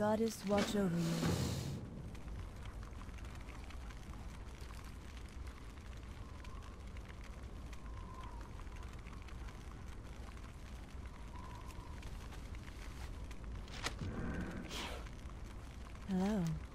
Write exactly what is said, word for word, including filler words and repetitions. Goddess watch over you. Hello.